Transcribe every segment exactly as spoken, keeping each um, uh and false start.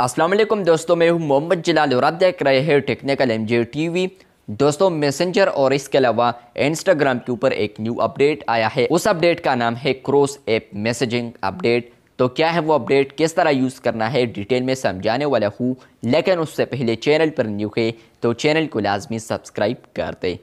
अस्सलाम वालेकुम दोस्तों, मैं हूं मोहम्मद जलाल और आप देख रहे हैं टेक्निकल एमजे टीवी। दोस्तों, मैसेंजर और इसके अलावा इंस्टाग्राम के ऊपर एक न्यू अपडेट आया है। उस अपडेट का नाम है क्रॉस ऐप मैसेजिंग अपडेट। तो क्या है वो अपडेट, किस तरह यूज़ करना है, डिटेल में समझाने वाला हूँ, लेकिन उससे पहले चैनल पर न्यू है तो चैनल को लाजमी सब्सक्राइब कर दें।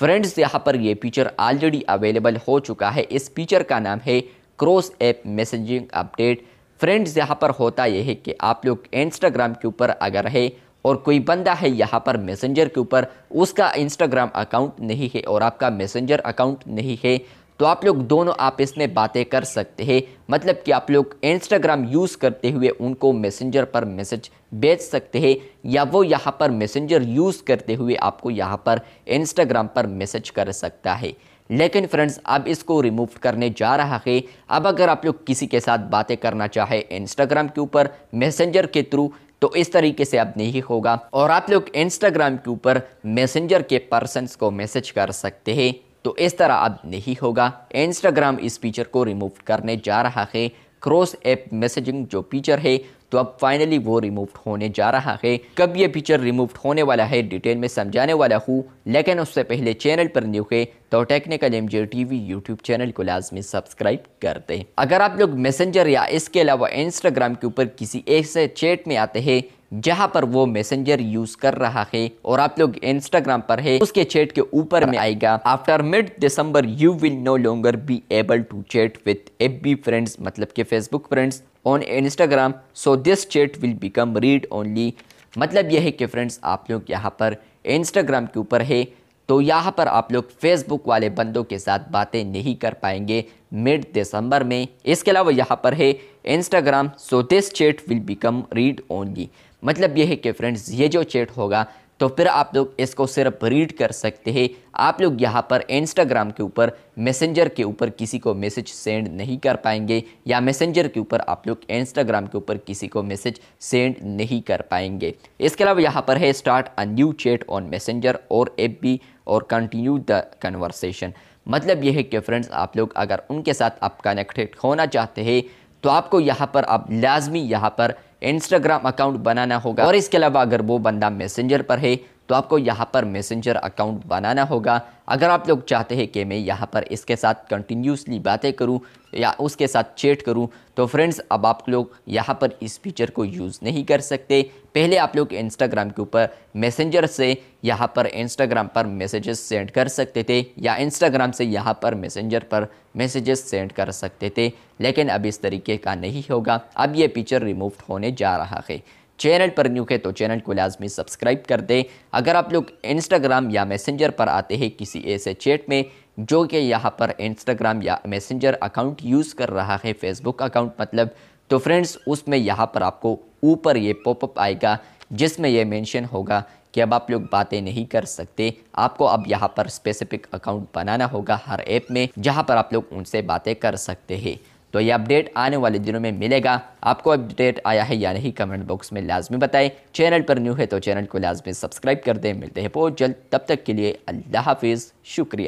फ्रेंड्स, यहाँ पर ये फीचर ऑलरेडी अवेलेबल हो चुका है। इस फीचर का नाम है cross app messaging update. Friends, यहाँ पर होता यह है कि आप लोग इंस्टाग्राम के ऊपर अगर है और कोई बंदा है यहाँ पर मैसेंजर के ऊपर, उसका इंस्टाग्राम अकाउंट नहीं है और आपका मैसेंजर अकाउंट नहीं है, तो आप लोग दोनों आपस में बातें कर सकते हैं। मतलब कि आप लोग इंस्टाग्राम यूज़ करते हुए उनको मैसेंजर पर मैसेज भेज सकते हैं, या वो यहाँ पर मैसेंजर यूज़ करते हुए आपको यहाँ पर इंस्टाग्राम पर मैसेज कर सकता है। लेकिन फ्रेंड्स, अब इसको रिमूव करने जा रहा है। अब अगर आप लोग किसी के साथ बातें करना चाहे इंस्टाग्राम के ऊपर मैसेंजर के थ्रू, तो इस तरीके से अब नहीं होगा और आप लोग इंस्टाग्राम के ऊपर मैसेंजर के पर्सन्स को मैसेज कर सकते हैं। तो इस तरह अब नहीं होगा। इंस्टाग्राम इस फीचर को रिमूव करने जा रहा है, क्रॉस ऐप मैसेजिंग जो फीचर है, तो अब फाइनली वो रिमूव होने जा रहा है। कब ये फीचर रिमूव होने वाला है डिटेल में समझाने वाला हूँ, लेकिन उससे पहले चैनल पर न्यू है तो technical MJ TV YouTube channel को लाजमी सब्सक्राइब कर दें। अगर आप लोग मैसेंजर या इसके अलावा इंस्टाग्राम के ऊपर किसी ऐसे चैट में आते हैं जहाँ पर वो मैसेंजर यूज कर रहा है और आप लोग इंस्टाग्राम पर है, उसके चैट के ऊपर में आएगा after mid December you will no longer be able to chat with FB friends, मतलब कि Facebook friends on Instagram, so this chat will become read only. मतलब यह है कि फ्रेंड्स, आप लोग यहाँ पर इंस्टाग्राम के ऊपर है तो यहाँ पर आप लोग फेसबुक वाले बंदों के साथ बातें नहीं कर पाएंगे मिड दिसंबर में। इसके अलावा यहाँ पर है Instagram, so this chat will become read only. मतलब यह है कि फ्रेंड्स, ये जो चैट होगा तो फिर आप लोग इसको सिर्फ रीड कर सकते हैं। आप लोग यहाँ पर इंस्टाग्राम के ऊपर मैसेंजर के ऊपर किसी को मैसेज सेंड नहीं कर पाएंगे, या मैसेंजर के ऊपर आप लोग इंस्टाग्राम के ऊपर किसी को मैसेज सेंड नहीं कर पाएंगे। इसके अलावा यहाँ पर है start a new chat on messenger और एफबी और कंटिन्यू द कन्वर्सेशन। मतलब यह है कि फ्रेंड्स, आप लोग अगर उनके साथ आप कनेक्टेड होना चाहते हैं तो आपको यहाँ पर अब लाजमी यहाँ पर इंस्टाग्राम अकाउंट बनाना होगा, और इसके अलावा अगर वो बंदा मैसेंजर पर है तो आपको यहाँ पर मैसेंजर अकाउंट बनाना होगा। अगर आप लोग चाहते हैं कि मैं यहाँ पर इसके साथ कंटिन्यूसली बातें करूँ या उसके साथ चैट करूँ, तो फ्रेंड्स अब आप लोग यहाँ पर इस फीचर को यूज़ नहीं कर सकते। पहले आप लोग इंस्टाग्राम के ऊपर मैसेंजर से यहाँ पर इंस्टाग्राम पर मैसेजेस सेंड कर सकते थे, या इंस्टाग्राम से यहाँ पर मैसेंजर पर मैसेजेस सेंड कर सकते थे, लेकिन अब इस तरीके का नहीं होगा। अब ये फीचर रिमूव होने जा रहा है। चैनल पर न्यू है तो चैनल को लाजमी सब्सक्राइब कर दें। अगर आप लोग इंस्टाग्राम या मैसेंजर पर आते हैं किसी ऐसे चैट में जो कि यहाँ पर इंस्टाग्राम या मैसेंजर अकाउंट यूज़ कर रहा है, फेसबुक अकाउंट मतलब, तो फ्रेंड्स उसमें यहाँ पर आपको ऊपर ये पॉपअप आएगा जिसमें यह मेंशन होगा कि अब आप लोग बातें नहीं कर सकते। आपको अब यहाँ पर स्पेसिफिक अकाउंट बनाना होगा हर ऐप में जहाँ पर आप लोग उनसे बातें कर सकते हैं। तो ये अपडेट आने वाले दिनों में मिलेगा। आपको अपडेट आया है या नहीं कमेंट बॉक्स में लाजमी बताएं। चैनल पर न्यू है तो चैनल को लाजमी सब्सक्राइब कर दें। मिलते हैं बहुत जल्द, तब तक के लिए अल्लाह हाफिज़, शुक्रिया।